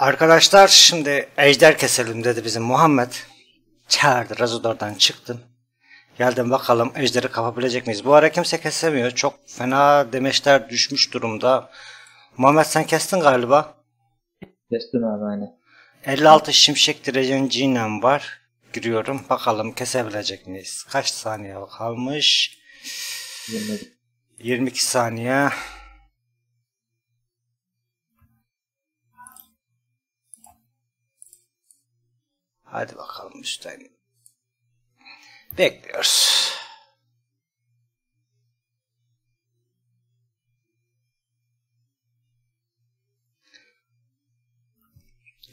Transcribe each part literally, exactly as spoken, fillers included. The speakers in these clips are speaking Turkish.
Arkadaşlar şimdi ejder keselim dedi bizim Muhammed. Çağırdı, Razudor'dan çıktım. Geldim bakalım ejderi kapabilecek miyiz? Bu ara kimse kesemiyor. Çok fena demeçler düşmüş durumda. Muhammed sen kestin galiba. Kestim abi aynen. elli altı şimşek direnciyle var. Giriyorum. Bakalım kesebilecek miyiz? Kaç saniye kalmış? yirmi iki saniye. Hadi bakalım üstten. Bekliyoruz.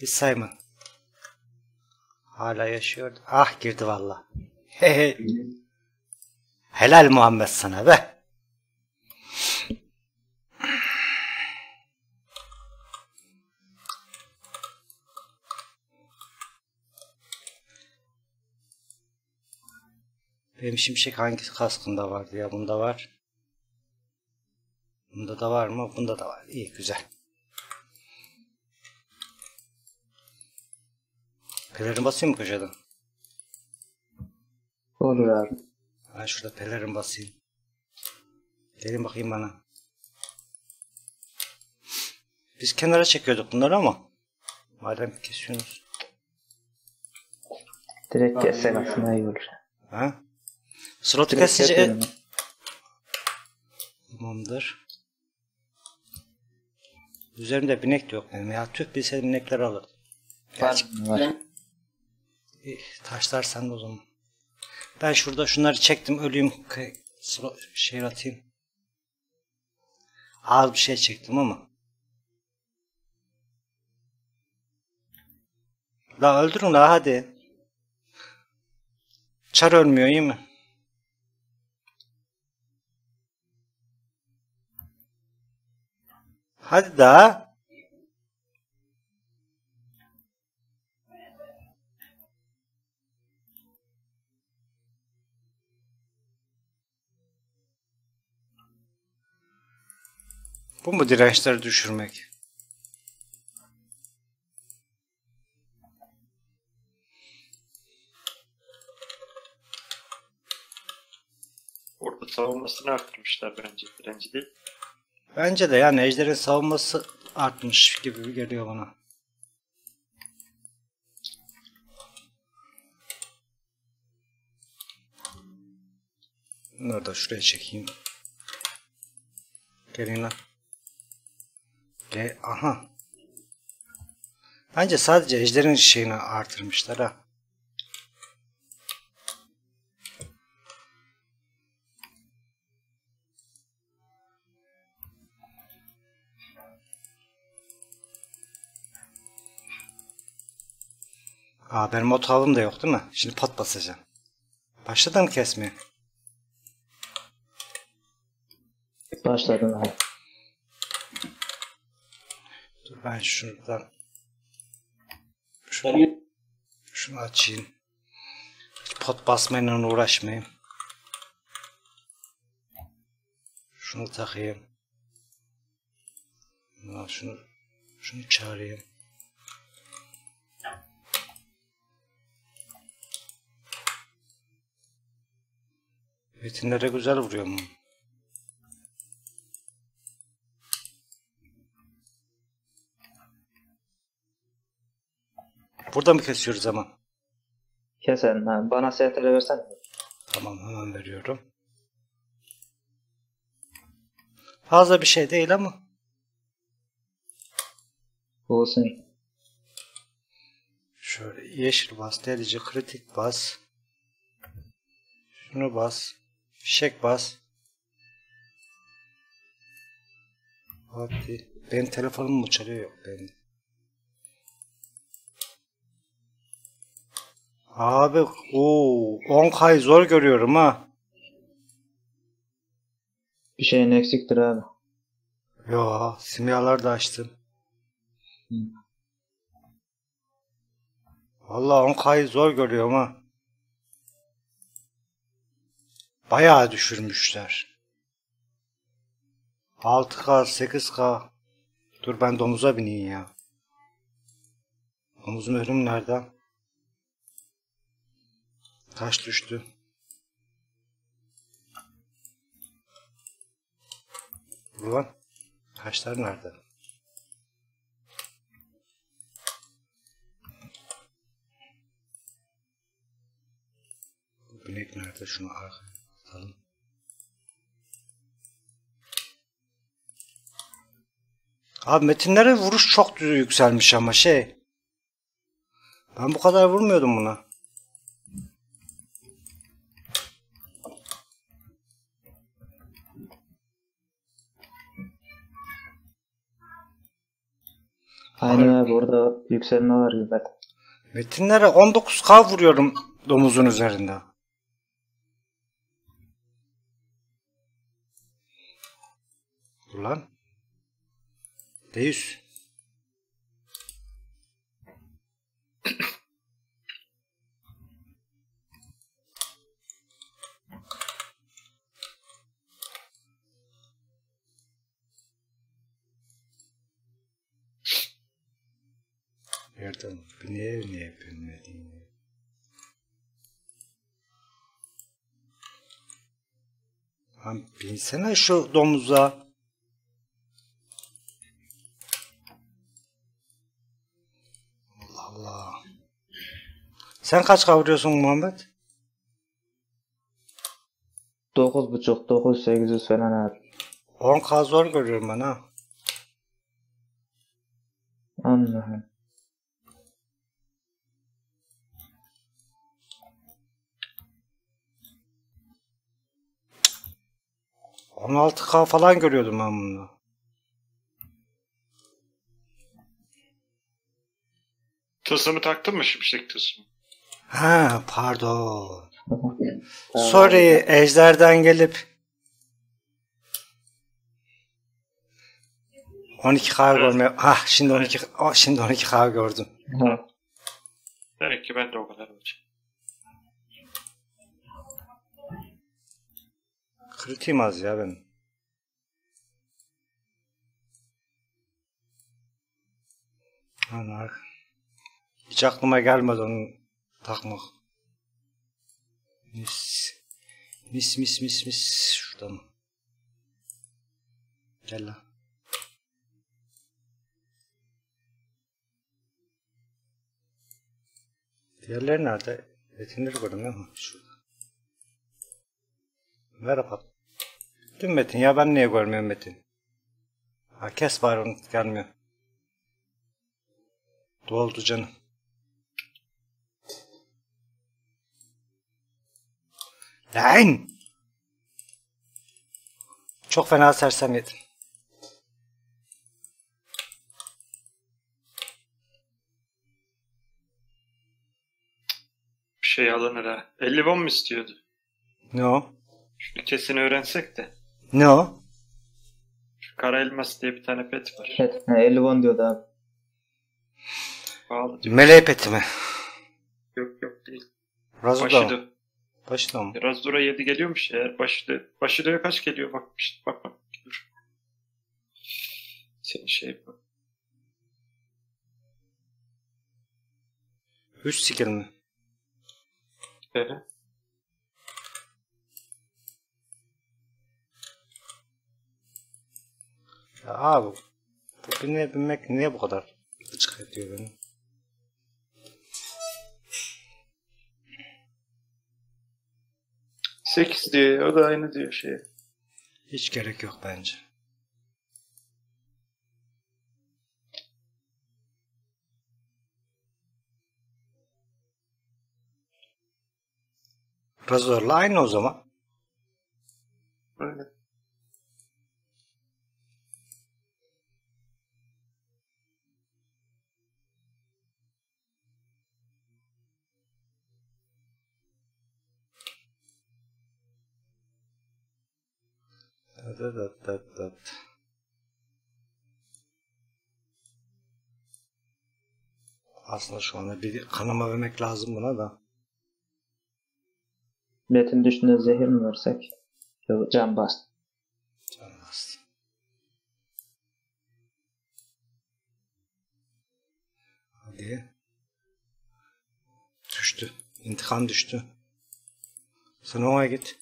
Bir sayma. Hala yaşıyordu. Ah girdi vallahi. Helal Muhammed sana be. Benim şimşek hangi kaskında vardı ya? Bunda var. Bunda da var mı? Bunda da var. İyi güzel. Pelerin basayım mı kocadan? Olur abi. Ben şurada pelerin basayım. Gelin bakayım bana. Biz kenara çekiyorduk bunları ama. Madem kesiyorsunuz. Direkt kessen aslında iyi olur. Ha? Slot'u kesici... Tamamdır. Üzerimde binek de yok benim ya. Tüh bilseydim binekleri alırdım. Gerçekten. Taşlar sende o zaman. Ben şurada şunları çektim. Öleyim. Şey atayım. Az bir şey çektim ama. La öldürün la hadi. Çar ölmüyor iyi mi? Hadi daha. Bu mu dirençleri düşürmek? Orada savunmasını arttırmışlar bence. Direnci değil. Bence de yani ejderin savunması artmış gibi geliyor bana. Bunları da şuraya çekeyim. Gelin lan. Gel, aha. Bence sadece ejderin şeyini artırmışlar ha. Aa benim o tavım da yok değil mi? Şimdi pat basacağım. Başladım kesmeye. Başladın abi. Dur ben şuradan. Şunu, şunu açayım. Hiç pot basmayla uğraşmayayım. Şunu takayım. Şunu, şunu çağırayım. Metinlere güzel vuruyor mu? Burada mı kesiyoruz ama? Kesen abi. Bana S T R versen. Tamam hemen veriyorum. Fazla bir şey değil ama. Olsun. Şöyle yeşil bas, delici kritik bas. Şunu bas. Fişek bas. Hadi. Benim telefonum mu çalıyor? Yok benim. Abi ooo on K'yı zor görüyorum ha. Bir şeyin eksiktir abi. Yo simyalar da açtım. Hı. Vallahi on K'yı zor görüyorum ha. Bayağı düşürmüşler. altı K, sekiz K. Dur ben domuza bineyim ya. Omuz mührüm nerede? Taş düştü. Ulan taşlar nerede? Bu binek nerede? Şunu atalım. Abi metinlere vuruş çok düzü yükselmiş ama şey. Ben bu kadar vurmuyordum buna. Aynen abi, orada yükselme var gibi. Metinlere on dokuz K vuruyorum domuzun üzerinde. Ulan. yüz. Yerden bineye bineye bineye. Lan binsene şu domuza. Sen kaç kavuruyorsun Muhammed? dokuz buçuk, dokuz sekiz yüz falan abi. on K zor görüyorum ben ha. Allah'ım. on altı K falan görüyordum ben bunu. Tasımı taktın mı şimşek tasımı? Ha pardon. Sorry, ejderden gelip on iki K görmüyor. Ah şimdi on iki oh, şimdi on iki K gördüm. Demek ki ben de o kadar olacağım. Kırıtayım az ya ben. Anar. Hiç aklıma gelmedi onun. Takmak. Mis. Mis mis mis mis. Şuradan. Gel lan. Diğerleri nerede? Metinleri görmüyor musun? Şurada. Merhaba. Dün Metin ya, ben niye görmüyorum Metin? Ha kes bari onu, gelmiyor. Doldu canım. Lan! Çok fena sersem yedim. Bir şey alınır ha. elli bomb mu istiyordu? No. Şunu kesin öğrensek de. No. Şu kara elmas diye bir tane pet var. Pet. elli bomb diyordu abi. Pahalı diyor. Meleği peti mi? Yok yok değil. Razuda. Başta mı? Biraz dura yedi geliyormuş eğer. Başı başıda kaç geliyor? Bak işte, bak bak. Dur. Senin şey bu. Üç skill mi? Evet. Ya abi. Bu bineye binmek niye bu kadar gıcık ediyor beni? sekiz diyor, o da aynı diyor şey. Hiç gerek yok bence. Razor'la aynı o zaman. Öyle. Dat dat dat. Aslında şu anda bir kanama vermek lazım buna da. Metin düşünce zehir mi versek? Can bastı. Can bastı. Hadi. İntikam düştü. Sen ona git.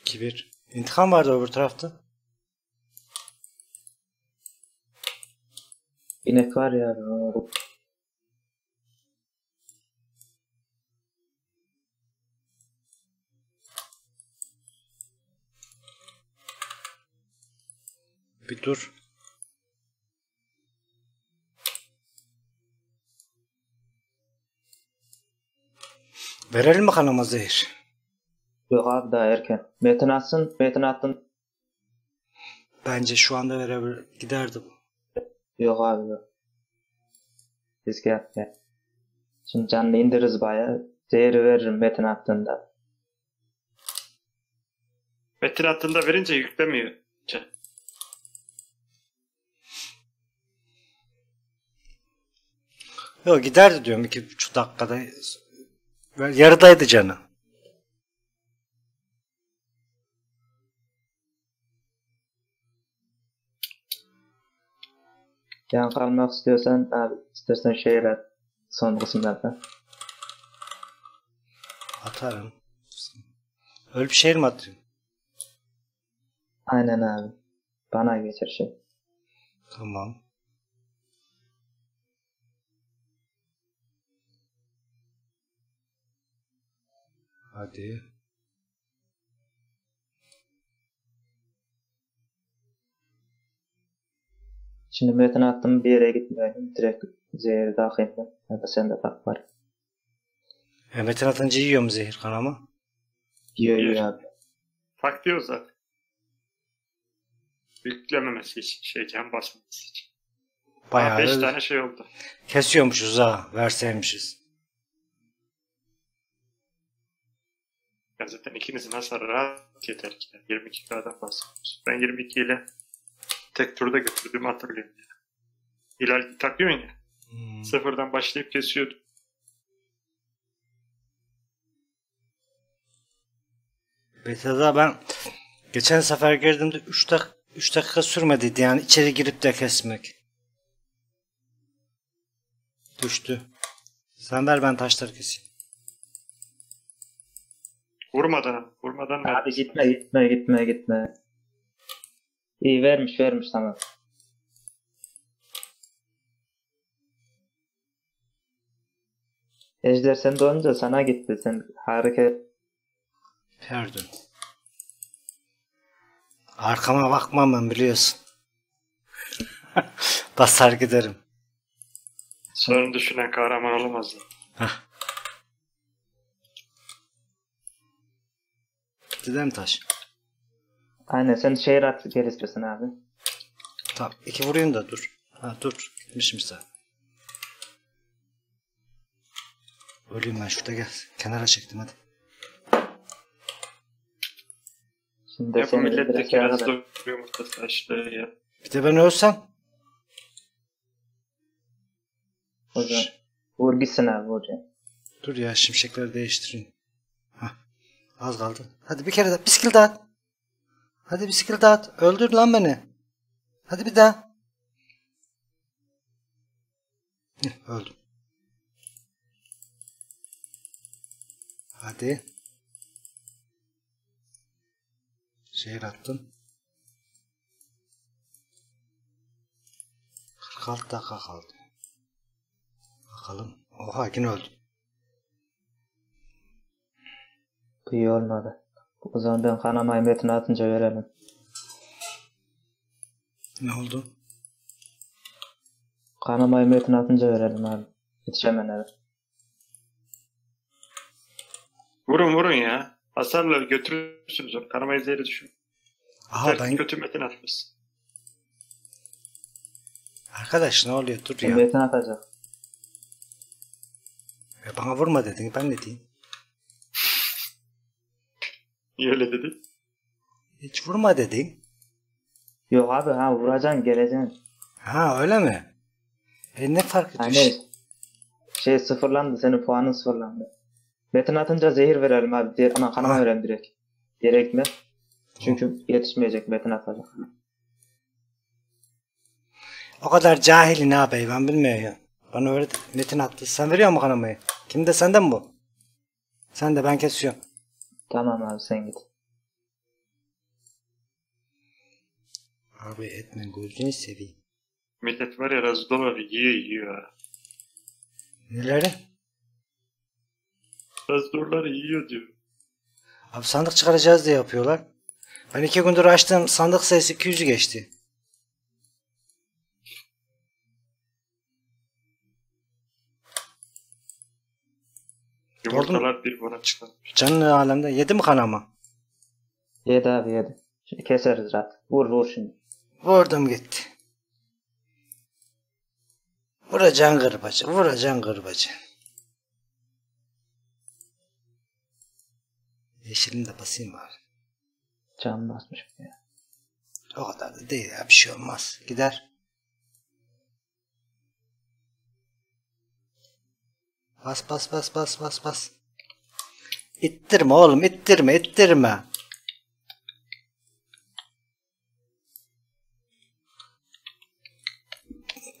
iki bir. İntikam vardı öbür tarafta. İnek var ya. Bir dur. Verelim bakalım o zehir. Yok abi daha erken. Metin atsın, Metin attın. Bence şu anda verebilir, giderdi bu. Yok abi yok. Biz gel gel. Şimdi canlı indiririz bayağı. Zehri veririm Metin attığında. Metin attığında verince yüklemiyor. Yok giderdi diyorum iki buçuk dakikada. Yarıdaydı canı. Can kalmak istiyorsan abi istersen şehir at son kısımlarda. Atarım. Öyle bir şehir mi atayım? Aynen abi. Bana geçer şey. Tamam. Hadi. Şimdi Metin attım bir yere gitmiyorum. Direkt zehri takayım ben. Ya da sende tak var. E, Metin atınca yiyor mu zehir kanama? Yiyor yiyor abi. Tak diyor zaten. Yüklememesi için. Şeyken basmaması için. Bayağı beş tane şey oldu. Kesiyormuşuz ha. Verseymişiz. Ya zaten ikimizin hasarı rahat yeter ki. yirmi iki K'dan bahsediyoruz. Ben yirmi iki ile tek turda götürdüğümü hatırlıyorum. Hilal takıyorsun ya. Hmm. Sıfırdan başlayıp kesiyordum. Beta'da ben geçen sefer girdiğimde üç dakika sürmediydi. Yani içeri girip de kesmek. Düştü. Sen ver ben taşları keseyim. Vurmadan, vurmadan ver. Abi gitme, gitme, gitme, gitme. İyi vermiş, vermiş sana. Ejder sen doğunca sana gitti, sen hareket. Pardon. Arkama bakmam ben biliyorsun. Basar giderim. Sorun düşünen kahraman olamaz. Hah. Gidelim taş. Aynen sen şehir at gel istiyorsun abi. Tamam iki vurayım da dur. Ha dur gitmişim sen. Öleyim ben şurada gel. Kenara çektim hadi. Şimdi ya bu milletteki arası duruyor mutlaka işte ya. Bir de ben ölsem. Hocam vur gitsin abi hocam. Dur ya şimşekleri değiştireyim. Az kaldı. Hadi bir kere daha. Bir skill daha at. Hadi bir skill daha at. Öldür lan beni. Hadi bir daha. Heh, öldüm. Hadi. Şehir attım. kırk altı dakika kaldı. Bakalım. Oha yine öldüm. İyi olmadı. O zaman ben kanamayı Metin'e atınca verelim. Ne oldu? Kanamayı Metin'e atınca verelim abi. Yetişemem abi. Vurun vurun ya. Hasarla götürürsünüz onu. Kanamayı zehre düşün. Aha ben... Kötü Metin atmışsın. Arkadaş ne oluyor? Dur ya. Metin atacak. E bana vurma dedin. Ben ne diyeyim? Niye öyle dedin? Hiç vurma dedin. Yok abi ha vuracaksın geleceksin. Ha öyle mi? E ne fark ediyor? Hani, şey sıfırlandı senin puanın sıfırlandı. Metin atınca zehir verelim abi. Diğer, ana kanama verelim direkt. Yere gitme. Çünkü yetişmeyecek Metin atacak. O kadar cahili ne yapayım ben bilmiyorum ya. Bana öğret Metin attı. Sen veriyor mu kanamayı? Kimde, sende mi bu? Sen de ben kesiyorum. Tamam abi sen git. Abi etmen gözünü seveyim. Millet var ya razı doları yiyor yiyor. Neleri? Razı doları yiyor diyor. Abi sandık çıkaracağız diye yapıyorlar. Ben iki gündür açtığım sandık sayısı iki yüzü geçti. Yumurtalar bir bana çıktı. Canlı alemde yedi mi kanama? Yedi abi yedi. Şimdi keseriz rahat. Vur vur şimdi. Vurdum gitti. Vuracan kırbacı, vuracan kırbacı. Yeşilini de basayım abi. Can basmış ya. O kadar da değil ya, bir şey olmaz. Gider. Bas bas bas bas bas bas. İttirme oğlum, ittirme ittirme.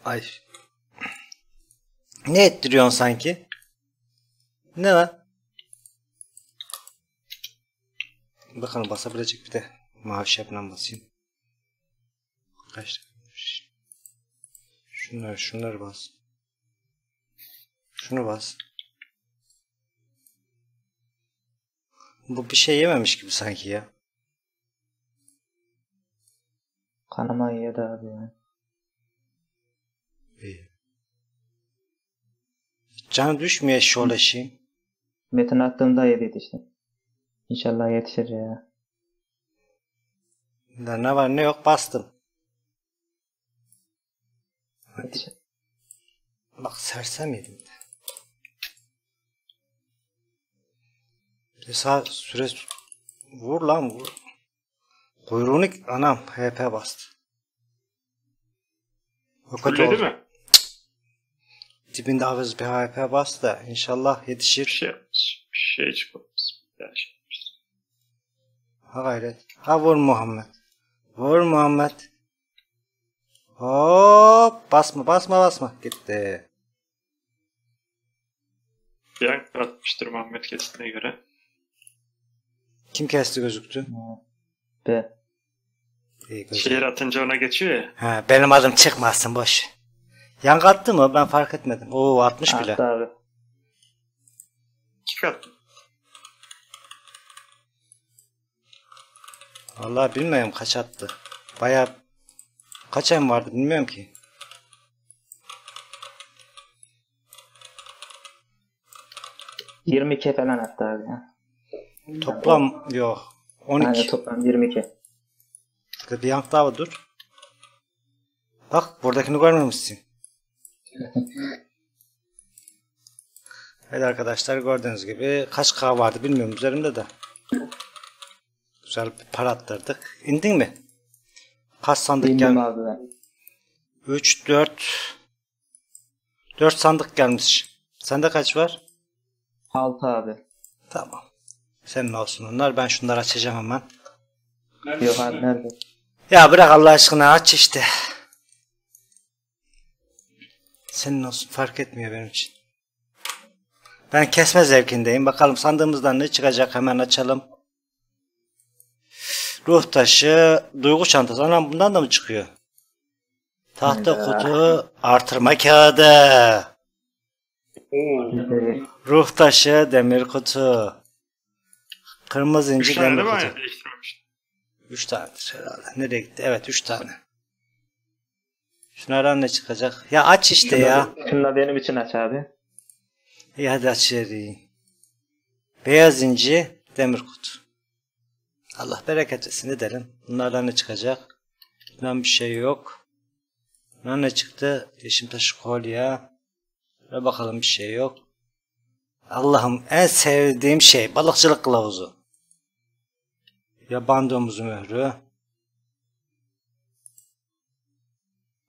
Ay. Ne ettiriyorsun sanki? Ne var? Bakalım basabilecek, bir de mavi şapla basayım. Kaç dakikamış? Şunlar şunlar bas. Şunu bas. Bu bir şey yememiş gibi sanki ya. Kanama yedi abi ya. İyi. Canı düşmüyor şoleşi. Metin attığımda yediydi işte. İnşallah yetişir ya. Da ne var ne yok bastım. Yetişir. Bak sersem yedim de. Sağ süre vur lan vur. Kuyruğunu anam H P bastı. Fulledi mi? Dibinde havuz bir H P bastı da inşallah yetişir. Bir şey yapmış. Bir şey çıkmamış. Bir şey yapmış. Ha gayret. Ha vur Muhammed. Vur Muhammed. Hop basma basma basma. Gitti. Bir an atmıştır Muhammed kestiğine göre. Kim kesti gözüktü? Ben. Şehir atınca ona geçiyor ya. Ha, benim adım çıkmasın boş. Yankı attı mı? Ben fark etmedim. Oo atmış bile. Attı abi. Çıkarttım. Vallahi bilmiyorum kaç attı. Bayağı kaç ayım vardı bilmiyorum ki. yirmi iki falan attı abi ya. Toplam yok. on iki. Yani toplam yirmi iki. Bir yank daha dur. Bak buradakini görmemişsin. Evet arkadaşlar gördüğünüz gibi kaç K vardı bilmiyorum üzerimde de. Güzel bir para attırdık. İndin mi? Kaç sandık geldi? İndim abi ben. üç, dört, dört sandık gelmiş. Sende kaç var? altı abi. Tamam. Senin olsun onlar. Ben şunları açacağım hemen. Nerede? Yok abi nerede? Ya bırak Allah aşkına aç işte. Senin olsun fark etmiyor benim için. Ben kesme zevkindeyim. Bakalım sandığımızdan ne çıkacak, hemen açalım. Ruh taşı, duygu çantası. Anam bundan da mı çıkıyor? Tahta kutu, artırma kağıdı. Ruh taşı, demir kutu. Kırmızı inci demir kutu. Üç tanedir herhalde. Nereye gitti? Evet üç tane. Şunlardan ne çıkacak? Ya aç işte şunları, ya. Şunları benim için aç abi. İyi hadi aç yeri. Beyaz inci, demir kutu. Allah bereket etsin edelim. Bunlardan ne çıkacak? Bundan bir şey yok. Bundan ne çıktı? Yeşim taşı kolye. Şöyle bakalım bir şey yok. Allah'ım en sevdiğim şey balıkçılık kılavuzu. Yaban domuzu mührü.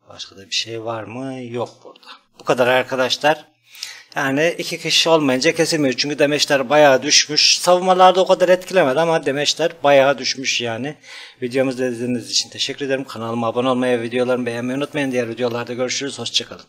Başka da bir şey var mı? Yok burada. Bu kadar arkadaşlar. Yani iki kişi olmayınca kesemiyor. Çünkü demeçler bayağı düşmüş. Savunmalarda o kadar etkilemedi ama demeçler bayağı düşmüş yani. Videomuzu izlediğiniz için teşekkür ederim. Kanalıma abone olmayı, videolarımı beğenmeyi unutmayın. Diğer videolarda görüşürüz. Hoşçakalın.